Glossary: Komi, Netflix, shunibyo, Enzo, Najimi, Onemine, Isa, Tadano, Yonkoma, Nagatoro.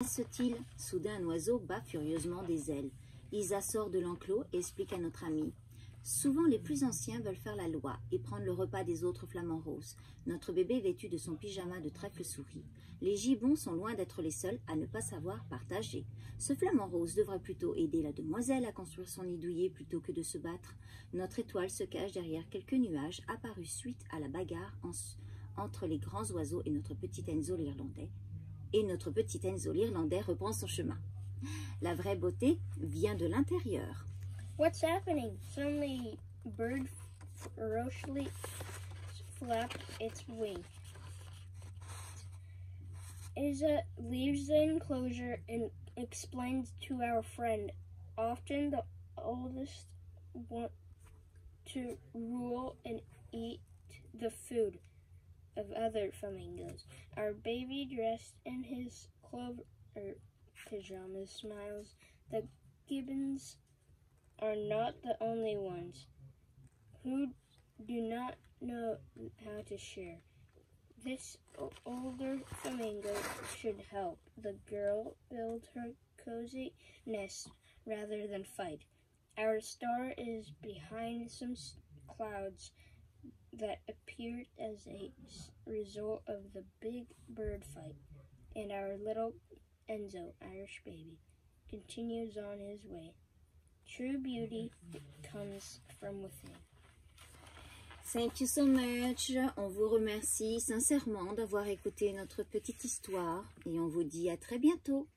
Pince-t-il ? Soudain un oiseau bat furieusement des ailes. Isa sort de l'enclos et explique à notre ami. Souvent les plus anciens veulent faire la loi et prendre le repas des autres flamants roses. Notre bébé vêtu de son pyjama de trèfle sourit. Les gibbons sont loin d'être les seuls à ne pas savoir partager. Ce flamant rose devrait plutôt aider la demoiselle à construire son nid douillet plutôt que de se battre. Notre étoile se cache derrière quelques nuages apparus suite à la bagarre entre les grands oiseaux et notre petit Enzo l'Irlandais. Et notre petit Enzo l'Irlandais reprend son chemin. La vraie beauté vient de l'intérieur. What's happening? Suddenly, a bird ferociously flapped its wing. Isa leaves the enclosure and explains to our friend, often the oldest want to rule and eat the food of other flamingos. Our baby, dressed in his clover pajamas, smiles. The gibbons are not the only ones who do not know how to share. This older flamingo should help the girl build her cozy nest rather than fight. Our star is behind some clouds that appeared as a result of the big bird fight, and our little Enzo, Irish baby, continues on his way. True beauty comes from within. Thank you so much. On vous remercie sincèrement d'avoir écouté notre petite histoire et on vous dit à très bientôt.